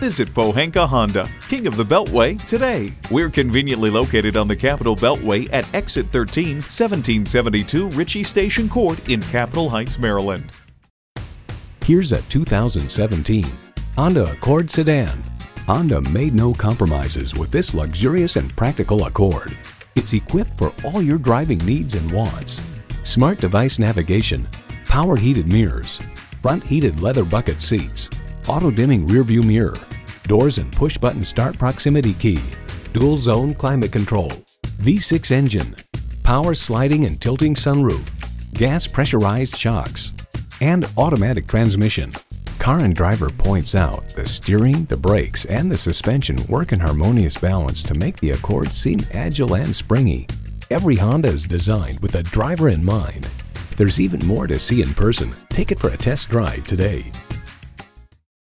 Visit Pohanka Honda, King of the Beltway, today. We're conveniently located on the Capitol Beltway at Exit 13, 1772 Ritchie Station Court in Capitol Heights, Maryland. Here's a 2017 Honda Accord sedan. Honda made no compromises with this luxurious and practical Accord. It's equipped for all your driving needs and wants. Smart device navigation, power heated mirrors, front heated leather bucket seats, auto dimming rear view mirror, doors and push button start proximity key, dual zone climate control, V6 engine, power sliding and tilting sunroof, gas pressurized shocks, and automatic transmission. Car and Driver points out the steering, the brakes, and the suspension work in harmonious balance to make the Accord seem agile and springy. Every Honda is designed with a driver in mind. There's even more to see in person. Take it for a test drive today.